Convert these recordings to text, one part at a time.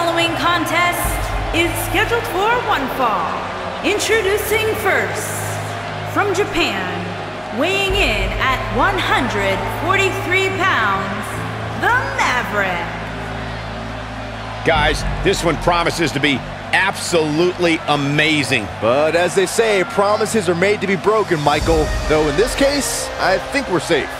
following contest is scheduled for one fall. Introducing first, from Japan, weighing in at 143 pounds, The Maverick. Guys, this one promises to be absolutely amazing. But as they say, promises are made to be broken, Michael. Though in this case, I think we're safe.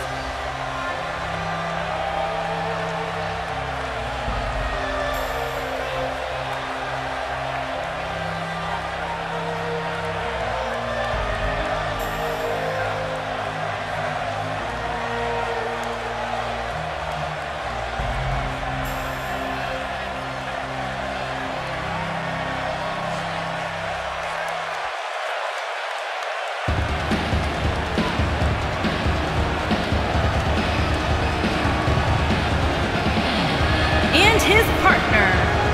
His partner,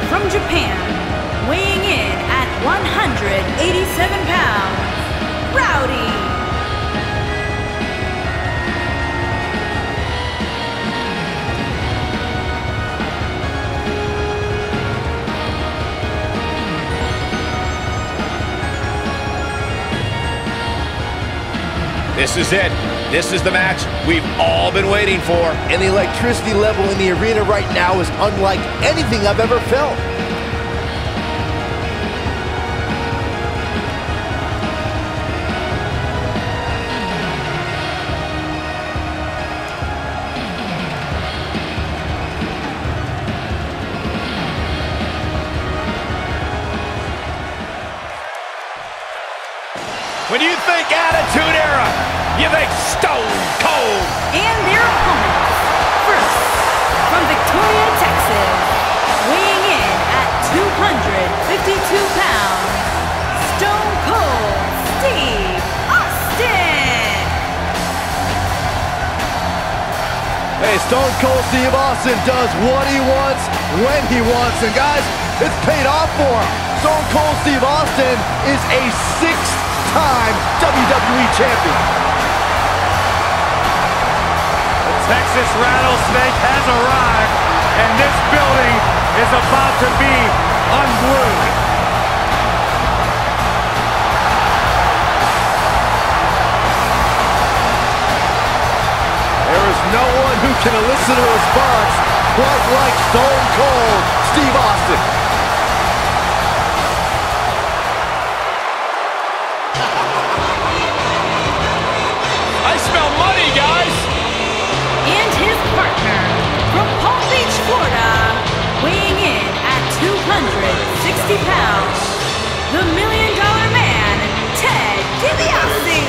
from Japan, weighing in at 187 pounds, Rowdy. This is it. This is the match we've all been waiting for. And the electricity level in the arena right now is unlike anything I've ever felt. When you think Attitude Era, you think Stone Cold. And their opponents, first, from Victoria, Texas, weighing in at 252 pounds, Stone Cold Steve Austin. Hey, Stone Cold Steve Austin does what he wants, when he wants, and guys, it's paid off for him. Stone Cold Steve Austin is a six-time WWE champion. The Texas Rattlesnake has arrived, and this building is about to be unglued. There is no one who can elicit a response quite like Stone Cold Steve Austin. £60, the million-dollar man, Ted DiBiase.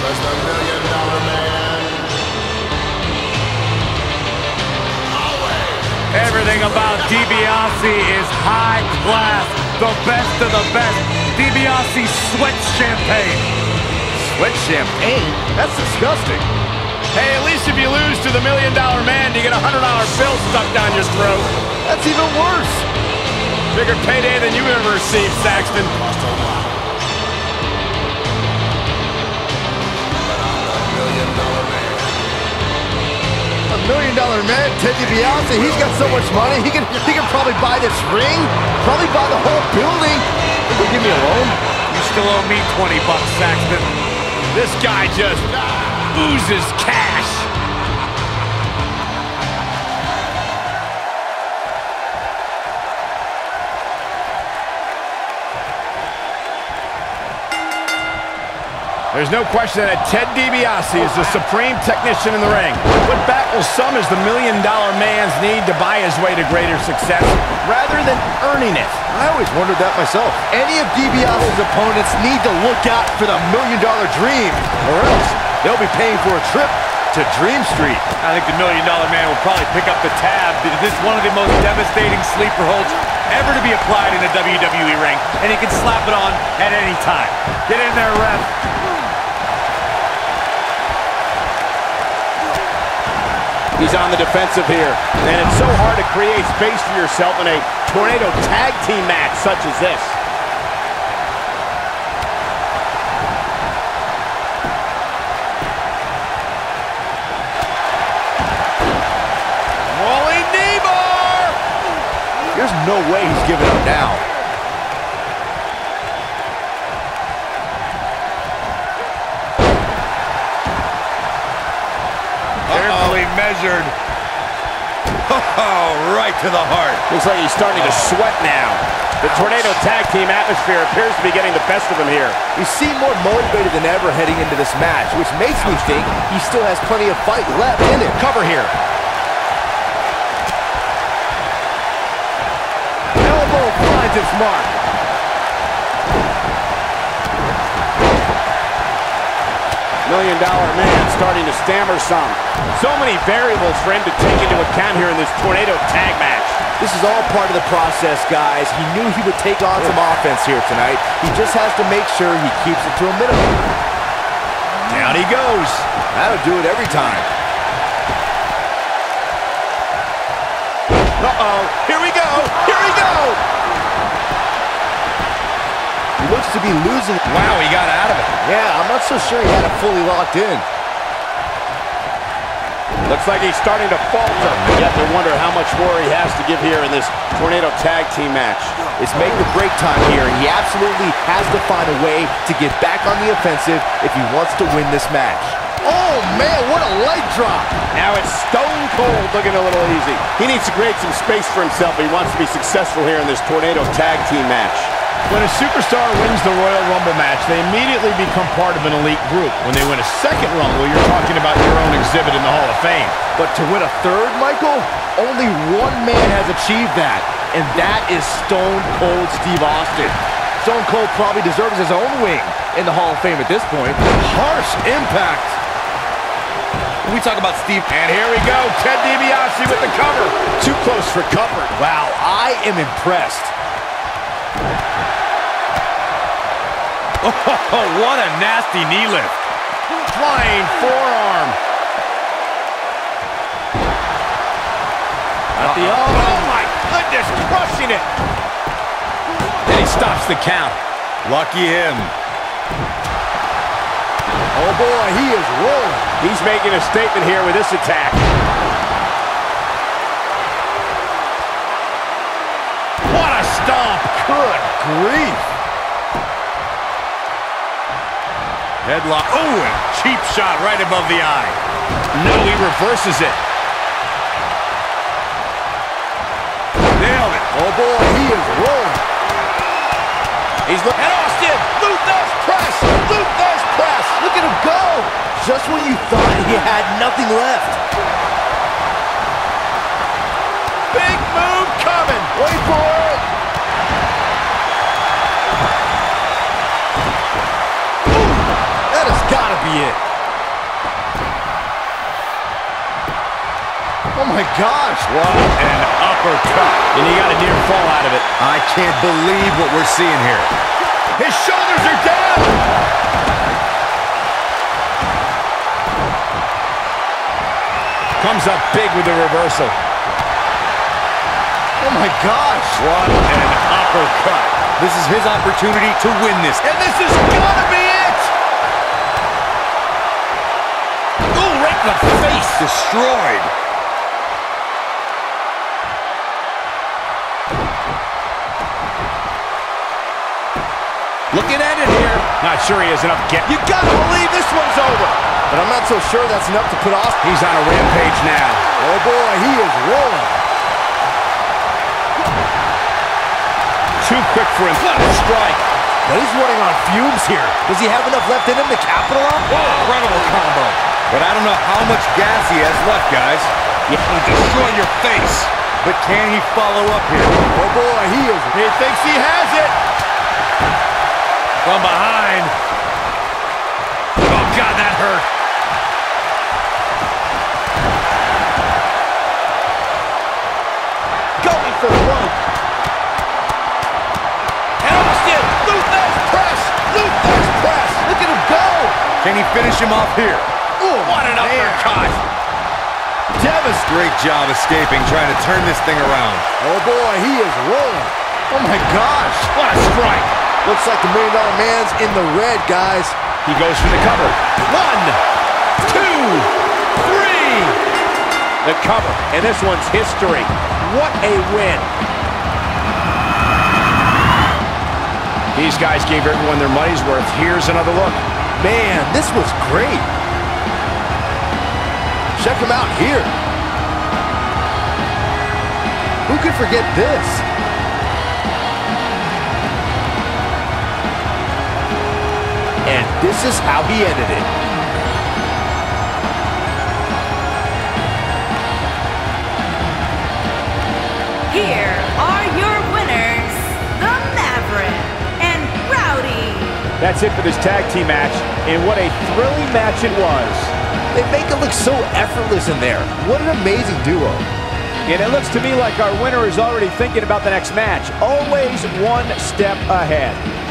That's the million-dollar man. Everything about DiBiase is high class, the best of the best. DiBiase sweats champagne. Sweat champagne? That's disgusting. Hey, at least if you lose to the million-dollar man, you get a $100 bill stuck down your throat. That's even worse. Bigger payday than you ever received, Saxton. A million-dollar man, Ted DiBiase, he's got so much money. He can probably buy this ring, probably buy the whole building. If you give me a loan. You still owe me 20 bucks, Saxton. This guy just oozes cash. There's no question that Ted DiBiase is the supreme technician in the ring. What baffles some is the million-dollar man's need to buy his way to greater success rather than earning it. I always wondered that myself. Any of DiBiase's opponents need to look out for the million-dollar dream, or else they'll be paying for a trip to Dream Street. I think the million-dollar man will probably pick up the tab. This is one of the most devastating sleeper holds ever to be applied in a WWE ring, and he can slap it on at any time. Get in there, ref. He's on the defensive here, and it's so hard to create space for yourself in a Tornado Tag Team match such as this. There's no way he's giving up now. Carefully measured. Oh, right to the heart. Looks like he's starting to sweat now. The Tornado Tag Team atmosphere appears to be getting the best of him here. You seem more motivated than ever heading into this match, which makes me think he still has plenty of fight left in it. Cover here. Elbow finds its mark. Million-dollar man starting to stammer some. So many variables for him to take into account here in this Tornado Tag match. This is all part of the process, guys. He knew he would take on some offense here tonight. He just has to make sure he keeps it to a minimum. Down he goes. That'll do it every time. Uh-oh. Here we go. Here we go. He looks to be losing. Wow, he got out of it. Yeah, I'm not so sure he had it fully locked in. Looks like he's starting to falter. You have to wonder how much more he has to give here in this Tornado Tag Team match. It's make or break time here, and he absolutely has to find a way to get back on the offensive if he wants to win this match. Oh, man, what a leg drop. Now it's Stone Cold looking a little easy. He needs to create some space for himself if he wants to be successful here in this Tornado Tag Team match. When a superstar wins the Royal Rumble match, they immediately become part of an elite group. When they win a second Rumble, you're talking about your own exhibit in the Hall of Fame. But to win a third, Michael, only one man has achieved that, and that is Stone Cold Steve Austin. Stone Cold probably deserves his own wing in the Hall of Fame at this point. Harsh impact. When we talk about Steve... And here we go, Ted DiBiase with the cover. Too close for comfort. Wow, I am impressed. Oh, what a nasty knee lift. Flying forearm. At the elbow. Oh, my goodness, crushing it. And he stops the count. Lucky him. Oh, boy, he is rolling. He's making a statement here with this attack. What a stomp. Good grief. Headlock. Oh, and cheap shot right above the eye. No, he reverses it. Nailed it. Oh, boy, he is rolling. He's looking. And Austin, Luthor's press. Luthor's press. Look at him go. Just when you thought he had nothing left. Big move coming. Wait for it. It. Oh my gosh, what an uppercut. And he got a near fall out of it. I can't believe what we're seeing here. His shoulders are down. Comes up big with the reversal. Oh my gosh, what an uppercut. This is his opportunity to win this. And this is gonna be it. The face destroyed. Looking at it here. Not sure he has enough get. You gotta believe this one's over. But I'm not so sure that's enough to put off. He's on a rampage now. Oh boy, he is rolling. Too quick for him. What a strike. Now he's running on fumes here. Does he have enough left in him to capitalize? What an incredible combo. But I don't know how much gas he has left, guys. You can destroy your face. But can he follow up here? Oh, boy, he is. He thinks he has it. From behind. Oh, God, that hurt. Going for the rope. And Austin, Luthor's press. Luthor's press. Look at him go. Can he finish him off here? What an uppercut! Devis, great job escaping, trying to turn this thing around. Oh boy, he is rolling. Oh my gosh, what a strike. Looks like the Million-Dollar Man's in the red, guys. He goes for the cover. 1, 2, 3. The cover, and this one's history. What a win. These guys gave everyone their money's worth. Here's another look. Man, this was great. Check them out here. Who could forget this? And this is how he ended it. Here are your winners, The Maverick and Rowdy. That's it for this tag team match, and what a thrilling match it was. They make it look so effortless in there. What an amazing duo. And it looks to me like our winner is already thinking about the next match. Always one step ahead.